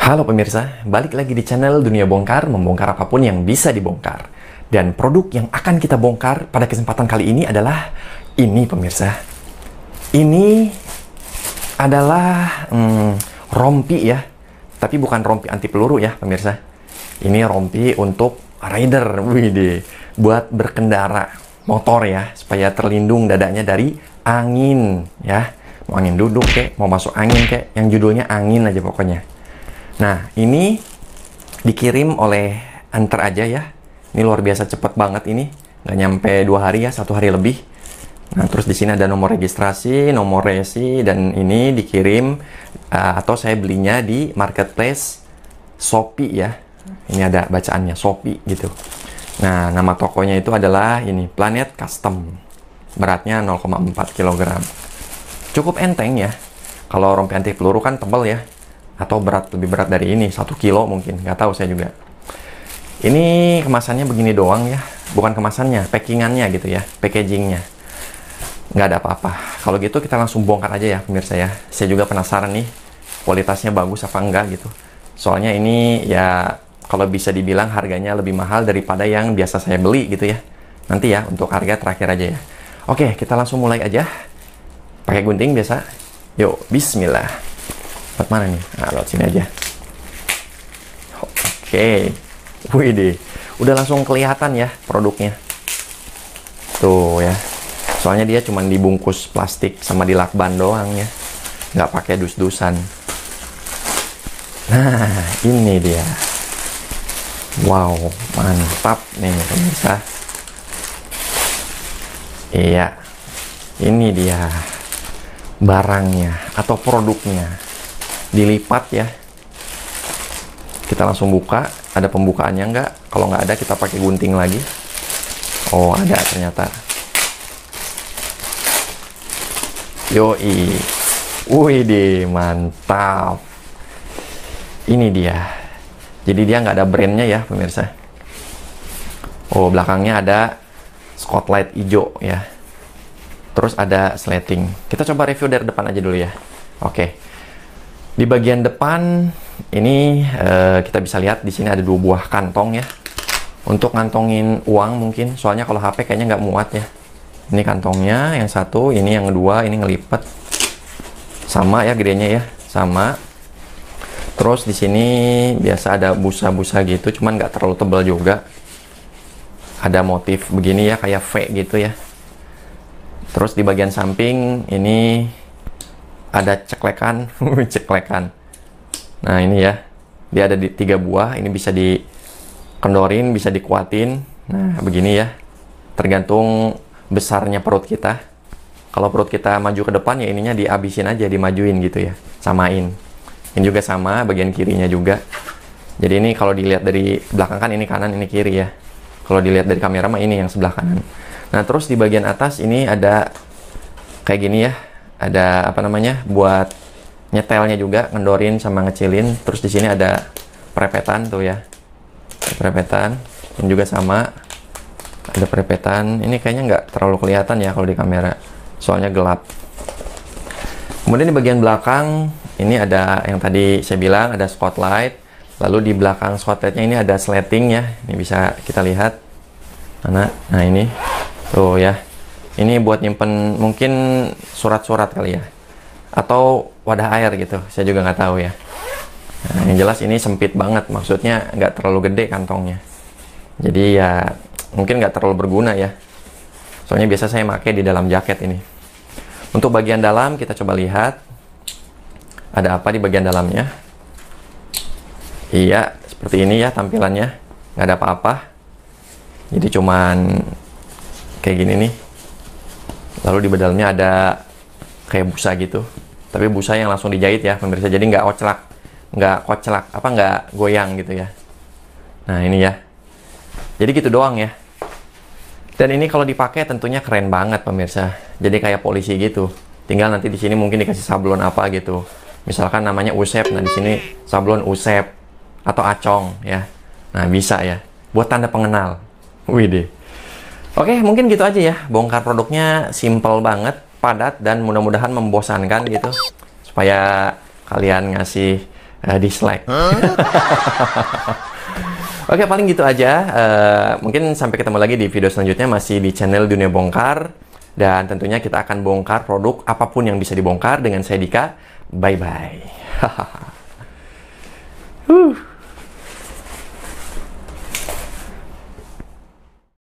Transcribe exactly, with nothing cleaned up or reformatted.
Halo pemirsa, balik lagi di channel Dunia Bongkar, membongkar apapun yang bisa dibongkar. Dan produk yang akan kita bongkar pada kesempatan kali ini adalah ini pemirsa. Ini adalah hmm, rompi ya, tapi bukan rompi anti peluru ya pemirsa. Ini rompi untuk rider, wih, buat berkendara motor ya, supaya terlindung dadanya dari angin ya. Mau angin duduk kek, mau masuk angin kek, yang judulnya angin aja pokoknya. Nah, ini dikirim oleh antar aja ya. Ini luar biasa cepet banget ini. Nggak nyampe dua hari ya, satu hari lebih. Nah, terus di sini ada nomor registrasi, nomor resi, dan ini dikirim uh, atau saya belinya di marketplace Shopee ya. Ini ada bacaannya, Shopee gitu. Nah, nama tokonya itu adalah ini, Planet Custom. Beratnya nol koma empat kilogram. Cukup enteng ya. Kalau rompi anti peluru kan tebal ya. Atau berat, lebih berat dari ini, satu kilo mungkin, nggak tahu saya juga. Ini kemasannya begini doang ya, bukan kemasannya, packingannya gitu ya, packagingnya. Nggak ada apa-apa. Kalau gitu kita langsung bongkar aja ya pemirsa ya. Saya juga penasaran nih, kualitasnya bagus apa enggak gitu. Soalnya ini ya, kalau bisa dibilang harganya lebih mahal daripada yang biasa saya beli gitu ya. Nanti ya, untuk harga terakhir aja ya. Oke, kita langsung mulai aja. Pakai gunting biasa. Yuk, bismillah. Lewat mana nih? Nah, lewat sini aja. Oke. Okay. Wih deh. Udah langsung kelihatan ya produknya. Tuh ya. Soalnya dia cuma dibungkus plastik sama dilakban doang ya. Nggak pakai dus-dusan. Nah, ini dia. Wow, mantap nih pemirsa. Iya. Ini dia barangnya atau produknya. Dilipat ya, kita langsung buka. Ada pembukaannya nggak? Kalau nggak ada kita pakai gunting lagi. Oh ada ternyata. Yoi, wih deh, mantap. Ini dia, jadi dia nggak ada brandnya ya pemirsa. Oh belakangnya ada spotlight hijau ya, terus ada slating. Kita coba review dari depan aja dulu ya. Oke. Di bagian depan ini eh, kita bisa lihat di sini ada dua buah kantong ya, untuk ngantongin uang mungkin. Soalnya kalau H P kayaknya nggak muat ya. Ini kantongnya yang satu, ini yang kedua, ini ngelipet. Sama ya gedenya ya, sama. Terus di sini biasa ada busa-busa gitu, cuman nggak terlalu tebal juga. Ada motif begini ya, kayak V gitu ya. Terus di bagian samping ini ada ceklekan, ceklekan. Nah ini ya, dia ada di tiga buah. Ini bisa dikendorin, bisa dikuatin. Nah begini ya, tergantung besarnya perut kita. Kalau perut kita maju ke depan ya ininya dihabisin aja, dimajuin gitu ya, samain. Ini juga sama, bagian kirinya juga. Jadi ini kalau dilihat dari belakang kan ini kanan, ini kiri ya. Kalau dilihat dari kamera mah ini yang sebelah kanan. Nah terus di bagian atas ini ada kayak gini ya. Ada apa namanya buat nyetelnya juga, ngendorin sama ngecilin. Terus di sini ada perepetan tuh ya, perepetan yang juga sama, ada perepetan. Ini kayaknya nggak terlalu kelihatan ya kalau di kamera, soalnya gelap. Kemudian di bagian belakang ini ada yang tadi saya bilang, ada spotlight. Lalu di belakang spotlightnya ini ada slating ya, ini bisa kita lihat mana. Nah ini tuh ya. Ini buat nyimpen mungkin surat-surat kali ya, atau wadah air gitu, saya juga nggak tahu ya. Nah, yang jelas ini sempit banget, maksudnya nggak terlalu gede kantongnya. Jadi ya mungkin nggak terlalu berguna ya, soalnya biasa saya pakai di dalam jaket ini. Untuk bagian dalam kita coba lihat, ada apa di bagian dalamnya. Iya, seperti ini ya tampilannya, nggak ada apa-apa. Jadi cuman kayak gini nih. Lalu di bedalnya ada kayak busa gitu, tapi busa yang langsung dijahit ya pemirsa, jadi nggak kocelak, nggak kocelak apa nggak goyang gitu ya. Nah ini ya, jadi gitu doang ya. Dan ini kalau dipakai tentunya keren banget pemirsa, jadi kayak polisi gitu. Tinggal nanti di sini mungkin dikasih sablon apa gitu, misalkan namanya Usep. Nah di sini sablon Usep atau Acong ya. Nah bisa ya, buat tanda pengenal. Widih. Oke, mungkin gitu aja ya. Bongkar produknya simple banget, padat, dan mudah-mudahan membosankan gitu. Supaya kalian ngasih uh, dislike. Oke, paling gitu aja. Uh, mungkin sampai ketemu lagi di video selanjutnya, masih di channel Dunia Bongkar. Dan tentunya kita akan bongkar produk apapun yang bisa dibongkar dengan saya, Dika. Bye-bye. uh.